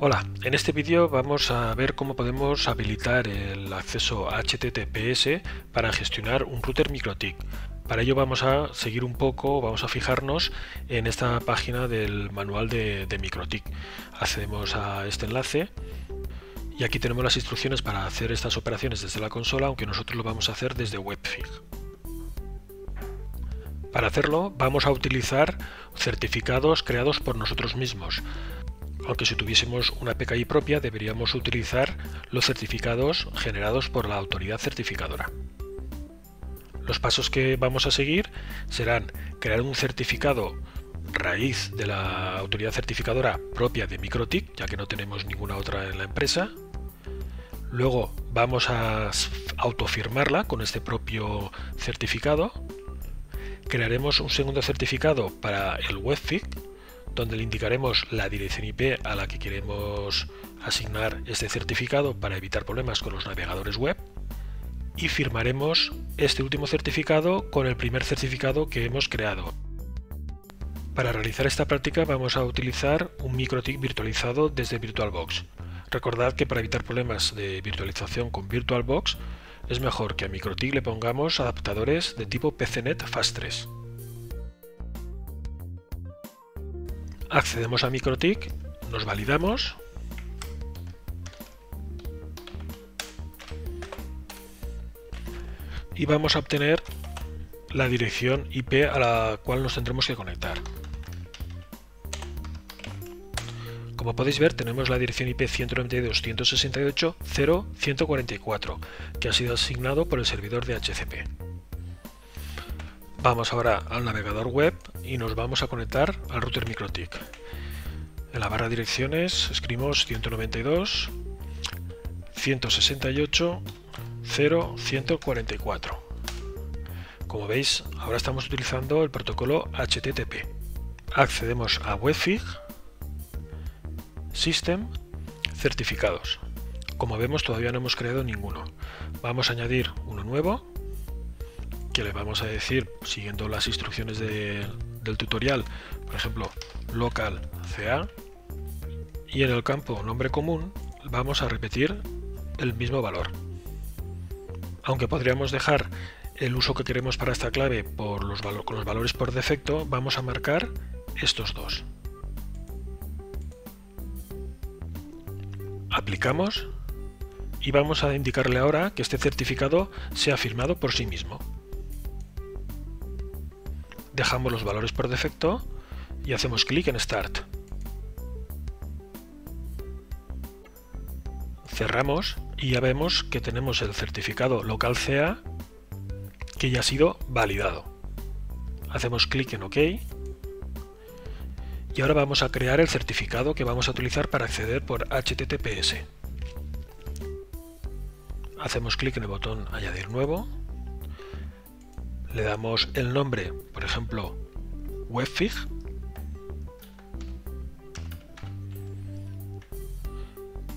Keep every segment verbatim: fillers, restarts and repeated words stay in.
Hola, en este vídeo vamos a ver cómo podemos habilitar el acceso a H T T P S para gestionar un router MikroTik. Para ello vamos a seguir un poco, vamos a fijarnos en esta página del manual de, de MikroTik. Accedemos a este enlace y aquí tenemos las instrucciones para hacer estas operaciones desde la consola, aunque nosotros lo vamos a hacer desde WebFig. Para hacerlo vamos a utilizar certificados creados por nosotros mismos. Aunque si tuviésemos una P K I propia deberíamos utilizar los certificados generados por la autoridad certificadora. Los pasos que vamos a seguir serán crear un certificado raíz de la autoridad certificadora propia de MikroTik, ya que no tenemos ninguna otra en la empresa. Luego vamos a autofirmarla con este propio certificado. Crearemos un segundo certificado para el WebFig, donde le indicaremos la dirección I P a la que queremos asignar este certificado para evitar problemas con los navegadores web. Y firmaremos este último certificado con el primer certificado que hemos creado. Para realizar esta práctica vamos a utilizar un MikroTik virtualizado desde VirtualBox. Recordad que para evitar problemas de virtualización con VirtualBox es mejor que a MikroTik le pongamos adaptadores de tipo P C net Fast tres. Accedemos a MikroTik, nos validamos. Y vamos a obtener la dirección I P a la cual nos tendremos que conectar. Como podéis ver, tenemos la dirección I P ciento noventa y dos punto ciento sesenta y ocho punto cero punto ciento cuarenta y cuatro, que ha sido asignado por el servidor D H C P. Vamos ahora al navegador web y nos vamos a conectar al router MikroTik. En la barra de direcciones escribimos ciento noventa y dos punto ciento sesenta y ocho punto cero punto ciento cuarenta y cuatro. Como veis, ahora estamos utilizando el protocolo H T T P. Accedemos a WebFig, System, Certificados. Como vemos, todavía no hemos creado ninguno. Vamos a añadir uno nuevo, que le vamos a decir, siguiendo las instrucciones de, del tutorial, por ejemplo, local C A, y en el campo nombre común vamos a repetir el mismo valor. Aunque podríamos dejar el uso que queremos para esta clave por los valo- con los valores por defecto, vamos a marcar estos dos. Aplicamos y vamos a indicarle ahora que este certificado sea firmado por sí mismo. Dejamos los valores por defecto y hacemos clic en Start. Cerramos. Y ya vemos que tenemos el certificado local C A que ya ha sido validado. Hacemos clic en OK y ahora vamos a crear el certificado que vamos a utilizar para acceder por H T T P S. Hacemos clic en el botón Añadir nuevo, le damos el nombre, por ejemplo, WebFig,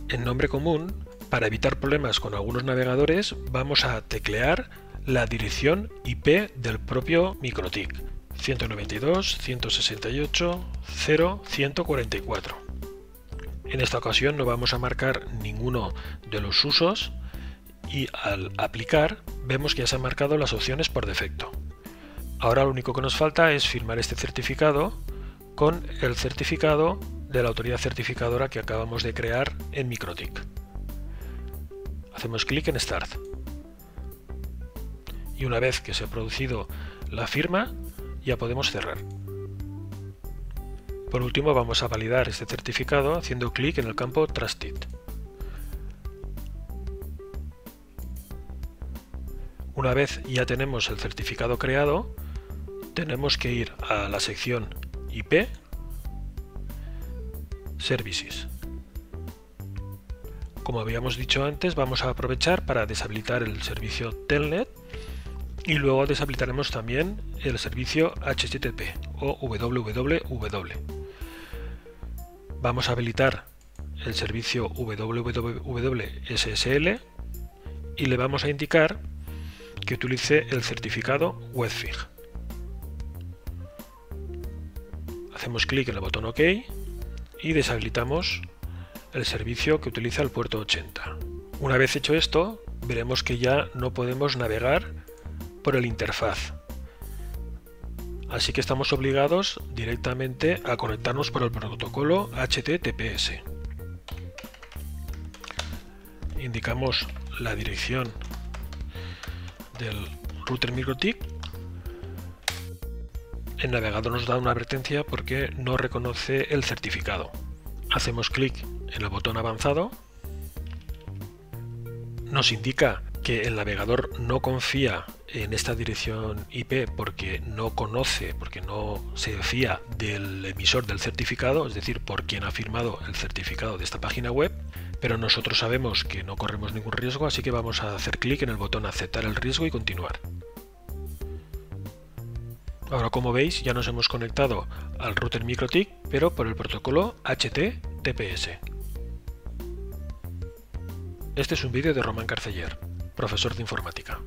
en nombre común. Para evitar problemas con algunos navegadores, vamos a teclear la dirección I P del propio MikroTik, ciento noventa y dos punto ciento sesenta y ocho punto cero punto ciento cuarenta y cuatro. En esta ocasión no vamos a marcar ninguno de los usos y al aplicar vemos que ya se han marcado las opciones por defecto. Ahora lo único que nos falta es firmar este certificado con el certificado de la autoridad certificadora que acabamos de crear en MikroTik. Hacemos clic en Start y una vez que se ha producido la firma ya podemos cerrar. Por último vamos a validar este certificado haciendo clic en el campo Trusted. Una vez ya tenemos el certificado creado, tenemos que ir a la sección I P, Services. Como habíamos dicho antes, vamos a aprovechar para deshabilitar el servicio Telnet y luego deshabilitaremos también el servicio H T T P o W W W. Vamos a habilitar el servicio W W W S S L y le vamos a indicar que utilice el certificado WebFig. Hacemos clic en el botón OK y deshabilitamos el servicio que utiliza el puerto ochenta. Una vez hecho esto, veremos que ya no podemos navegar por el interfaz. Así que estamos obligados directamente a conectarnos por el protocolo H T T P S. Indicamos la dirección del router MikroTik. El navegador nos da una advertencia porque no reconoce el certificado. Hacemos clic en el botón avanzado. Nos indica que el navegador no confía en esta dirección I P porque no conoce, porque no se fía del emisor del certificado, es decir, por quien ha firmado el certificado de esta página web, pero nosotros sabemos que no corremos ningún riesgo, así que vamos a hacer clic en el botón aceptar el riesgo y continuar. Ahora, como veis, ya nos hemos conectado al router MikroTik, pero por el protocolo H T T P S. Este es un vídeo de Román Carceller, profesor de informática.